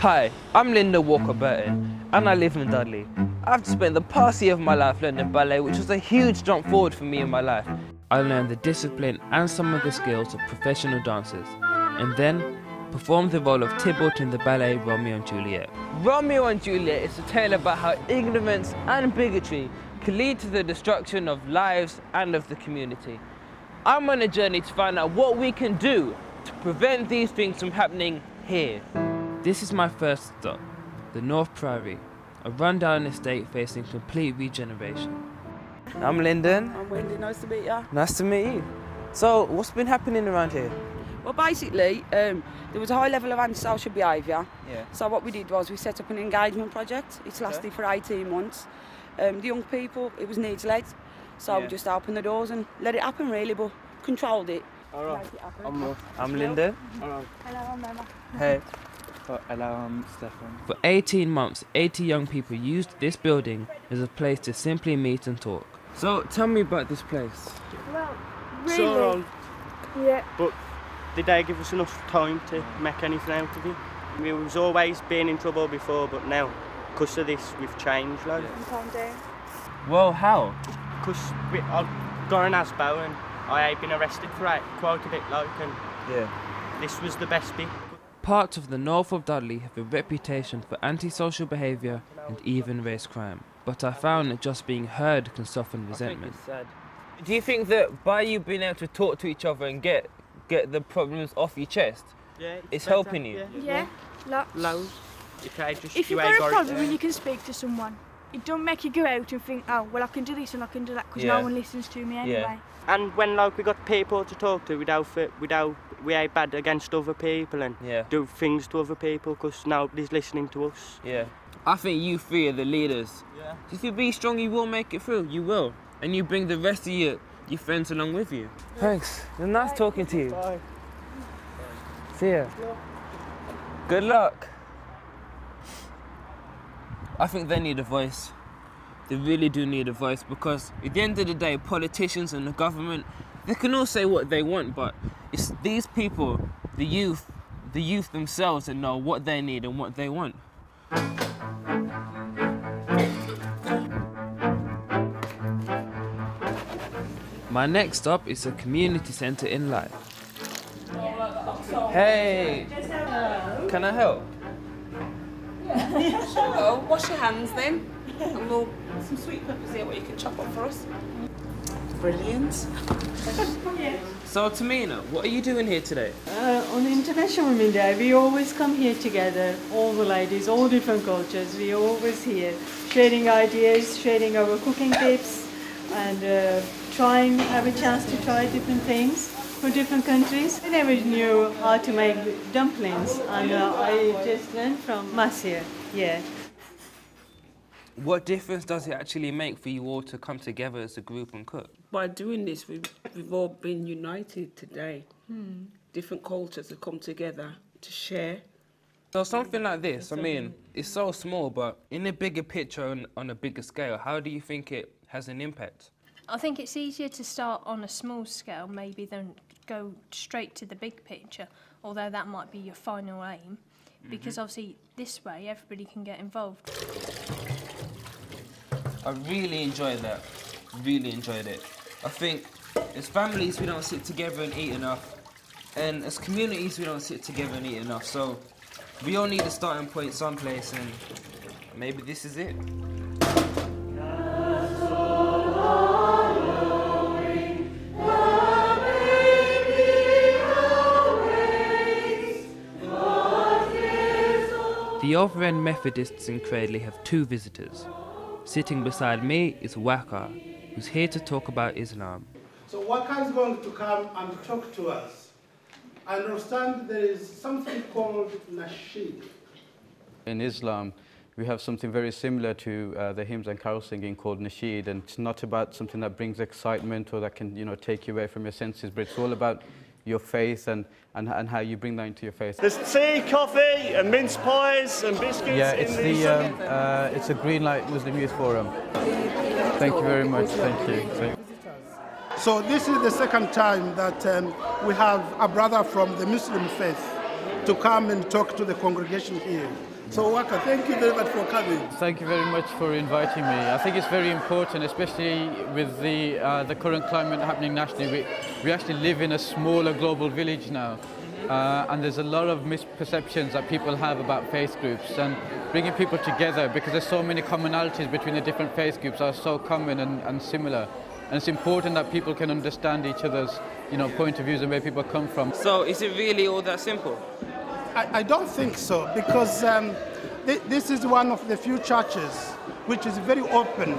Hi, I'm Lyndon Walcott-Burton and I live in Dudley. I've spent the past year of my life learning ballet, which was a huge jump forward for me in my life. I learned the discipline and some of the skills of professional dancers and then performed the role of Tybalt in the ballet Romeo and Juliet. Romeo and Juliet is a tale about how ignorance and bigotry can lead to the destruction of lives and of the community. I'm on a journey to find out what we can do to prevent these things from happening here. This is my first stop, the North Priory, a rundown estate facing complete regeneration. I'm Lyndon. I'm Wendy, nice to meet you. Nice to meet you. So, what's been happening around here? Well, basically, there was a high level of antisocial behaviour. Yeah. So what we did was we set up an engagement project. It's lasted for 18 months. The young people, it was needs-led. So we just opened the doors and let it happen, really, but controlled it. All right. I'm Lyndon. All right. Hello, I'm Emma. Hey. For 18 months, 80 young people used this building as a place to simply meet and talk. So, tell me about this place. Well, really... yeah. But did they give us enough time to make anything out of it? We was always being in trouble before, but now, because of this, we've changed, like. Well, how? Because I've got an ASBO and I had been arrested for it, quite a bit, like, and this was the best bit. Parts of the north of Dudley have a reputation for antisocial behaviour and even race crime, but I found that just being heard can soften resentment. Do you think that by you being able to talk to each other and get the problems off your chest, it's helping you? Yeah, loads. If you've got a problem and you can speak to someone, it don't make you go out and think, oh, well, I can do this and I can do that because no one listens to me anyway. And when, like, we got people to talk to without we ain't bad against other people and do things to other people because nobody's listening to us. Yeah. I think you three are the leaders. Yeah. If you be strong, you will make it through. You will. And you bring the rest of your friends along with you. Thanks. It was nice talking to you. Bye. See ya. Good luck. I think they need a voice. They really do need a voice because at the end of the day, politicians and the government, they can all say what they want, but it's these people, the youth themselves that know what they need and what they want. My next stop is a community centre in Lyme. Hey, can I help? Hello, wash your hands then, and we'll have some sweet peppers here what you can chop up for us. Brilliant. So Tamina, what are you doing here today? On International Women's Day, we always come here together, all the ladies, all different cultures, we're always here, sharing ideas, sharing our cooking tips, and have a chance to try different things from different countries. I never knew how to make dumplings, and I just learned from Masia, What difference does it actually make for you all to come together as a group and cook? By doing this, we've all been united today. Different cultures have come together to share. So something like this, I mean, it's so small, but in a bigger picture and on a bigger scale, how do you think it has an impact? I think it's easier to start on a small scale maybe than go straight to the big picture, although that might be your final aim, because obviously this way everybody can get involved. I really enjoyed that, really enjoyed it. I think as families we don't sit together and eat enough, and as communities we don't sit together and eat enough, so we all need a starting point someplace and maybe this is it. The Overend Methodists in Cradley have two visitors. Sitting beside me is Waka, who's here to talk about Islam. So Waka is going to come and talk to us. I understand there is something called nasheed. In Islam, we have something very similar to the hymns and carol singing called nasheed, and it's not about something that brings excitement or that can, you know, take you away from your senses, but it's all about your faith and how you bring that into your faith. There's tea, coffee, and mince pies and biscuits. Yeah, it's a Green Light Muslim Youth Forum. Thank you very much. Thank you. So this is the second time that we have a brother from the Muslim faith to come and talk to the congregation here. So Waka, thank you very much for coming. Thank you very much for inviting me. I think it's very important, especially with the current climate happening nationally. We actually live in a smaller global village now, and there's a lot of misperceptions that people have about faith groups, and bringing people together, because there's so many commonalities between the different faith groups, are so common and similar. And it's important that people can understand each other's, you know, point of views and where people come from. So is it really all that simple? I don't think so, because this is one of the few churches which is very open,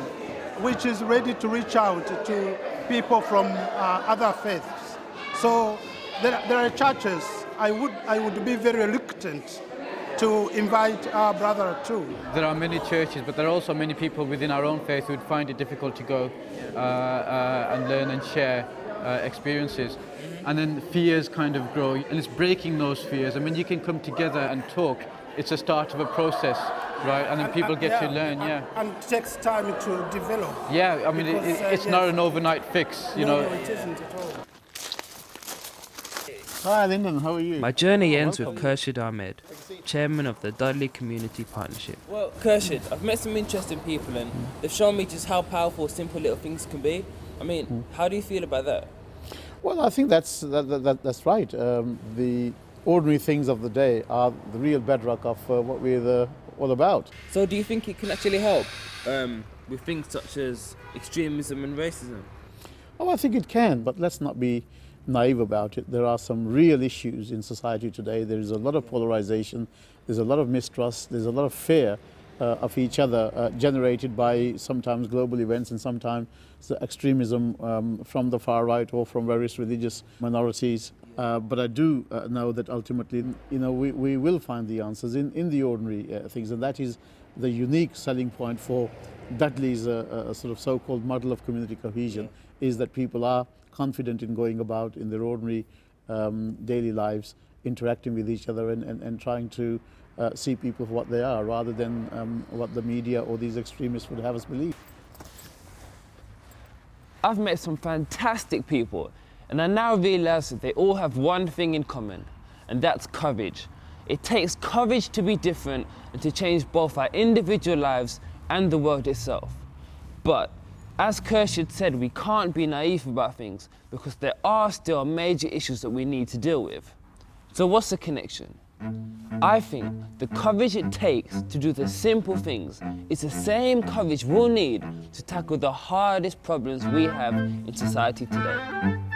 which is ready to reach out to people from other faiths. So there are churches I would be very reluctant to invite our brother to. There are many churches, but there are also many people within our own faith who would find it difficult to go and learn and share experiences. And then fears kind of grow, and it's breaking those fears. I mean, you can come together and talk. It's a start of a process, right? And then people get to learn, And it takes time to develop. Yeah, I mean, because, it's not an overnight fix, you know. No, it isn't at all. Hi, Lyndon, how are you? My journey ends with Khurshid Ahmed, chairman of the Dudley Community Partnership. Well, Khurshid, I've met some interesting people, and they've shown me just how powerful simple little things can be. I mean, how do you feel about that? Well, I think that's right. The ordinary things of the day are the real bedrock of what we're all about. So do you think it can actually help with things such as extremism and racism? Oh, I think it can, but let's not be naive about it. There are some real issues in society today. There is a lot of polarization, there's a lot of mistrust, there's a lot of fear of each other, generated by sometimes global events and sometimes extremism from the far right or from various religious minorities. But I do know that ultimately, you know, we will find the answers in the ordinary things, and that is the unique selling point for Dudley's sort of so-called model of community cohesion, is that people are confident in going about in their ordinary daily lives, interacting with each other and trying to see people for what they are, rather than what the media or these extremists would have us believe. I've met some fantastic people, and I now realise that they all have one thing in common, and that's courage. It takes courage to be different and to change both our individual lives and the world itself. But as Khurshid said, we can't be naive about things, because there are still major issues that we need to deal with. So what's the connection? I think the courage it takes to do the simple things is the same courage we'll need to tackle the hardest problems we have in society today.